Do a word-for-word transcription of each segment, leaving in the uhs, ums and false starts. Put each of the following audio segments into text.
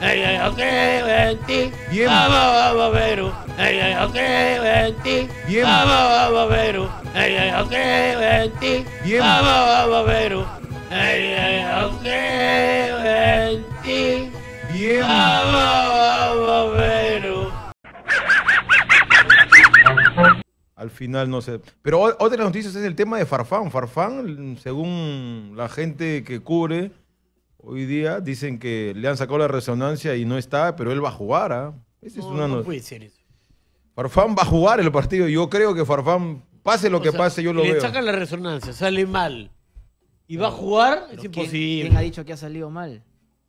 Ay, ay, ok, venti. Bien. Vamos, vamos, Perú. Ay, ay, ok, venti. Bien. Vamos, vamos, Perú. Ay, ay, ok, venti. Bien. Vamos, vamos, Perú. Ay, ay, ok, venti. Bien. Vamos, vamos, Perú. Al final no sé. Pero otra de las noticias es el tema de Farfán. Farfán, según la gente que cubre... Hoy día dicen que le han sacado la resonancia y no está, pero él va a jugar, ¿ah? ¿eh? Esa es no, una no puede ser eso. Farfán va a jugar el partido. Yo creo que Farfán, pase lo o que sea, pase, yo lo le veo. Le sacan la resonancia, sale mal. Y no, va a jugar, es imposible. ¿Quién ha dicho que ha salido mal?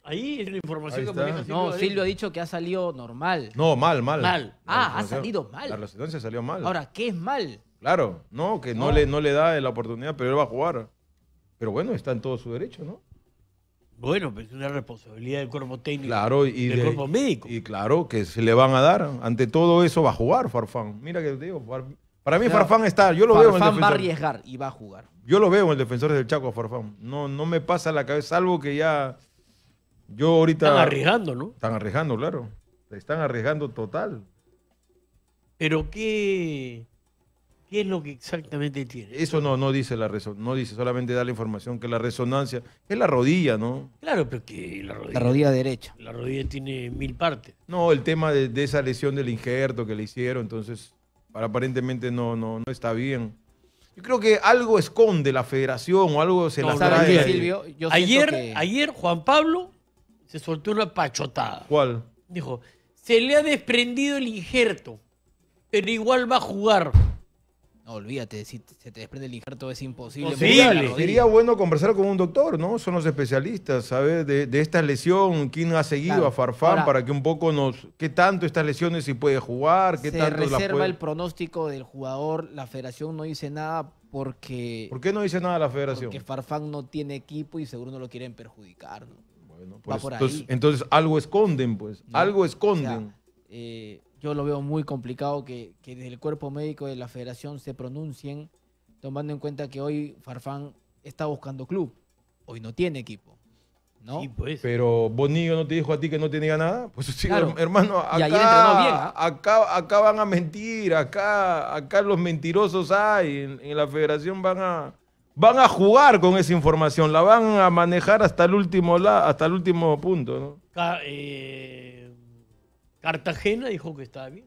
Ahí es la información que maneja Silvio. No, Silvio ha dicho que ha salido normal. No, mal, mal. mal. Ah, ha salido mal. La resonancia salió mal. Ahora, ¿qué es mal? Claro, no, que no, no, le, no le da la oportunidad, pero él va a jugar. Pero bueno, está en todo su derecho, ¿no? Bueno, pero es una responsabilidad del cuerpo técnico, claro, y del de, cuerpo médico. Y claro, que se le van a dar. Ante todo eso va a jugar Farfán. Mira que te digo, para mí claro, Farfán está, yo lo Farfán veo en el Farfán va a arriesgar y va a jugar. Yo lo veo en el Defensores del Chaco a Farfán. No, no me pasa la cabeza, salvo que ya yo ahorita... Están arriesgando, ¿no? Están arriesgando, claro. Están arriesgando total. Pero qué... ¿Qué es lo que exactamente tiene? Eso no, no dice la resonancia, no dice, solamente da la información que la resonancia es la rodilla, ¿no? Claro, pero que la rodilla... La rodilla derecha. La rodilla tiene mil partes. No, el tema de, de esa lesión del injerto que le hicieron, entonces, para, aparentemente no, no, no está bien. Yo creo que algo esconde la federación o algo se no, la trae. Silvio, yo ayer, que... ayer Juan Pablo se soltó una pachotada. ¿Cuál? Dijo, se le ha desprendido el injerto, pero igual va a jugar. No, olvídate, si se te desprende el injerto es imposible. Sí, sería bueno conversar con un doctor, ¿no? Son los especialistas, ¿sabes? De, de esta lesión, quién ha seguido claro. a Farfán Ahora, para que un poco nos... ¿Qué tanto estas lesiones si puede jugar? ¿Qué se tanto reserva la puede... el pronóstico del jugador, la federación no dice nada porque... ¿Por qué no dice nada la federación? Porque Farfán no tiene equipo y seguro no lo quieren perjudicar, ¿no? Bueno, pues, Va por entonces, ahí. entonces algo esconden, pues, no, algo esconden. O sea, eh... yo lo veo muy complicado que, que desde el cuerpo médico de la federación se pronuncien, tomando en cuenta que hoy Farfán está buscando club. Hoy no tiene equipo, ¿no? Sí, pues. Pero Bonillo no te dijo a ti que no tenía nada. Pues sí, claro. hermano, acá, bien, ¿eh? acá, acá van a mentir, acá, acá los mentirosos hay, en, en la federación van a, van a jugar con esa información, la van a manejar hasta el último, la, hasta el último punto, ¿no? Ca eh... Cartagena dijo que estaba bien.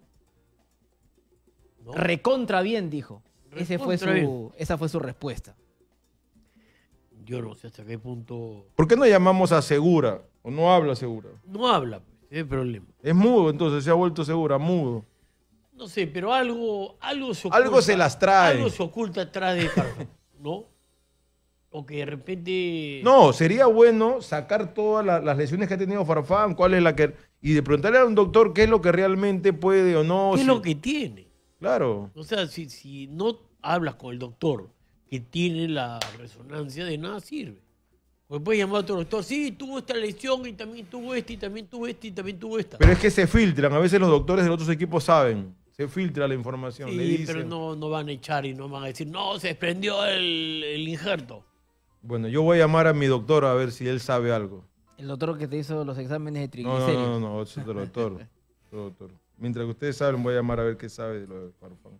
¿No? Recontra bien, dijo. Recontra Ese fue su, bien. Esa fue su respuesta. Yo no sé hasta qué punto... ¿Por qué no llamamos a Segura? ¿O no habla Segura? No habla, pues, es el problema. Es mudo, entonces, se ha vuelto Segura, mudo. No sé, pero algo, algo se oculta. Algo se las trae. Algo se oculta atrás de Farfán, ¿no? O que de repente... No, sería bueno sacar todas la, las lesiones que ha tenido Farfán, cuál es la que... Y de preguntarle a un doctor qué es lo que realmente puede o no. ¿Qué es lo que tiene? Claro. O sea, si, si no hablas con el doctor que tiene la resonancia, de nada sirve. Porque puedes llamar a otro doctor, sí, tuvo esta lesión y también tuvo esta, y también tuvo esta, y también tuvo esta. Pero es que se filtran, a veces los doctores de los otros equipos saben, se filtra la información. Sí, le dicen. Pero no, no van a echar y no van a decir, no, se desprendió el, el injerto. Bueno, yo voy a llamar a mi doctor a ver si él sabe algo. El doctor que te hizo los exámenes de triglicéridos. No, no, no, no, es otro doctor, otro doctor. Mientras que ustedes saben, voy a llamar a ver qué sabe de lo de Farfán.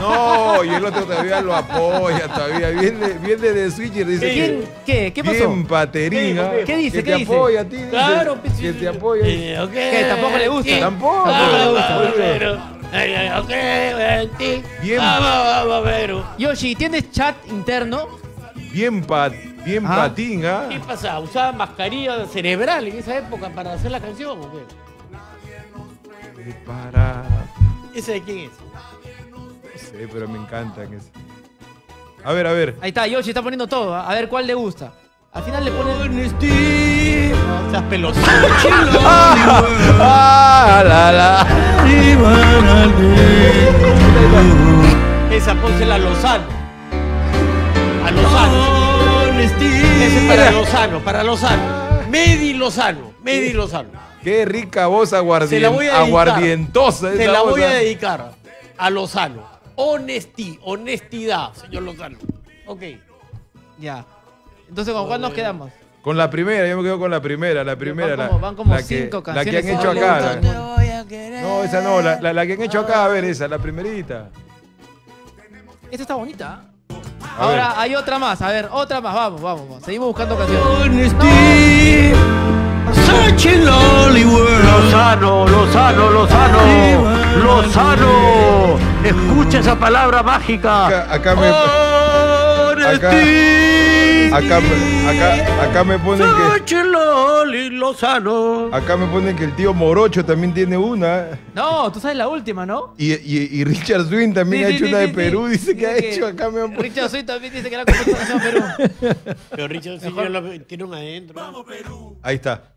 No, y el otro todavía lo apoya, todavía. Viene, viene de Switcher, dice. ¿Quién? ¿Qué? ¿Qué pasó? Bien baterina. ¿Qué dice? ¿Qué dice? Que te apoya a ti, dice. Claro, pues, que te apoya. Eh, okay, que tampoco le gusta. Tampoco le gusta. Ok, venti. Bien. Vamos, vamos, Perú. Yoshi, ¿tienes chat interno? Bien baterina. Bien ah. patín, ¿ah? ¿Qué pasa? ¿Usaban mascarilla cerebral en esa época para hacer la canción o qué? Para... ¿Esa de quién es? No sé, pero me encanta. Que... A ver, a ver. Ahí está, Yoshi está poniendo todo. A ver cuál le gusta. Al final le ponen... Esas pelotas. ¡Ah! ¡Ah! ¡La, la! Esa pónsela a Lozano. A Lozano. Ese es para Lozano, para Lozano. Medi Lozano, Medi Lozano. Qué rica voz aguardien, aguardientosa. Se la voy a dedicar, a, voy a, dedicar a Lozano. Honestí, honestidad, señor Lozano. Ok. Ya. Entonces, ¿con cuál nos quedamos? Con la primera, yo me quedo con la primera, la primera. Van como, van como la, la cinco que, canciones. La que han hecho acá. La, no, esa no, la, la, la que han hecho acá, a ver, esa, la primerita. Esta está bonita. A Ahora ver. Hay otra más, a ver, otra más, vamos, vamos, vamos. Seguimos buscando canciones. Lozano, Lozano, Lozano, Lozano. Escucha esa palabra mágica. Acá, acá me... Acá, acá, acá, acá me ponen que... Lozano. Acá me ponen que el tío Morocho también tiene una. No, tú sabes la última, ¿no? Y, y, y Richard Swin también sí, ha hecho sí, una sí, de sí, Perú. Sí. Dice que, que ha hecho acá me han... Richard Swin también dice que la ha comenzado en Perú. Pero Richard Swin tiene una adentro. Vamos, Perú. Ahí está.